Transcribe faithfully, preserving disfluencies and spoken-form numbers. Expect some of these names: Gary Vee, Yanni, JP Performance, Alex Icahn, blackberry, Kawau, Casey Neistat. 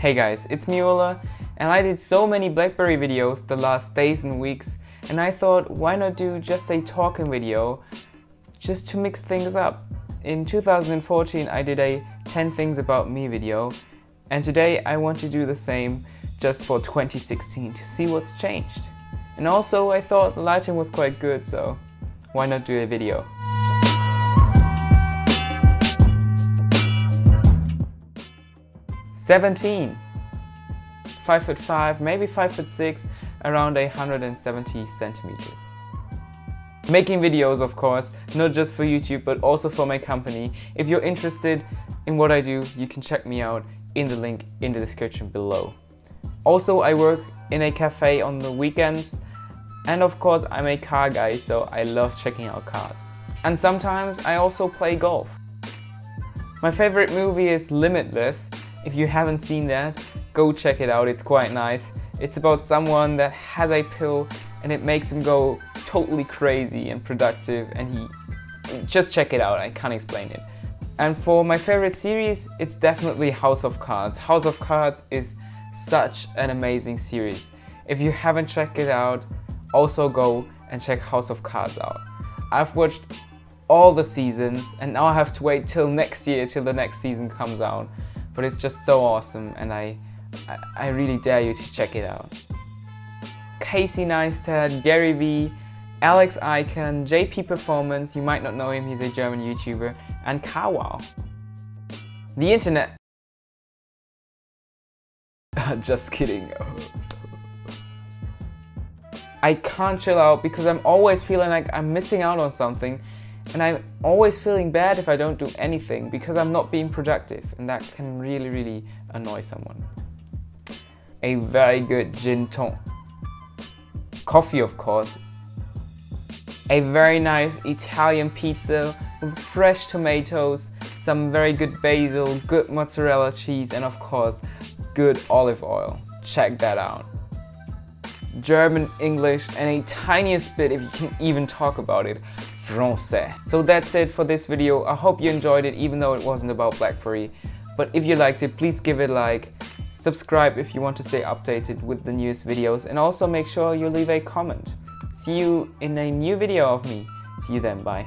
Hey guys, it's me Ola, and I did so many BlackBerry videos the last days and weeks, and I thought why not do just a talking video just to mix things up. In two thousand fourteen I did a ten things about me video, and today I want to do the same just for twenty sixteen to see what's changed. And also I thought the lighting was quite good, so why not do a video. seventeen. five foot five, maybe five foot six, around one hundred seventy centimeters. Making videos, of course, not just for YouTube but also for my company. If you're interested in what I do, you can check me out in the link in the description below. Also, I work in a cafe on the weekends, and of course I'm a car guy, so I love checking out cars. And sometimes I also play golf. My favorite movie is Limitless. If you haven't seen that, go check it out, it's quite nice. It's about someone that has a pill and it makes him go totally crazy and productive, and he... just check it out, I can't explain it. And for my favorite series, it's definitely House of Cards. House of Cards is such an amazing series. If you haven't checked it out, also go and check House of Cards out. I've watched all the seasons, and now I have to wait till next year, till the next season comes out. But it's just so awesome, and I, I, I really dare you to check it out. Casey Neistat, Gary Vee, Alex Icahn, J P Performance, you might not know him, he's a German YouTuber, and Kawau. The internet. Just kidding. I can't chill out because I'm always feeling like I'm missing out on something. And I'm always feeling bad if I don't do anything because I'm not being productive, and that can really, really annoy someone. A very good gin tonic. Coffee, of course. A very nice Italian pizza with fresh tomatoes, some very good basil, good mozzarella cheese, and of course, good olive oil. Check that out. German, English, and a tiniest bit if you can even talk about it. So that's it for this video. I hope you enjoyed it, even though it wasn't about BlackBerry. But if you liked it, please give it a like. Subscribe if you want to stay updated with the newest videos. And also make sure you leave a comment. See you in a new video of me. See you then, bye.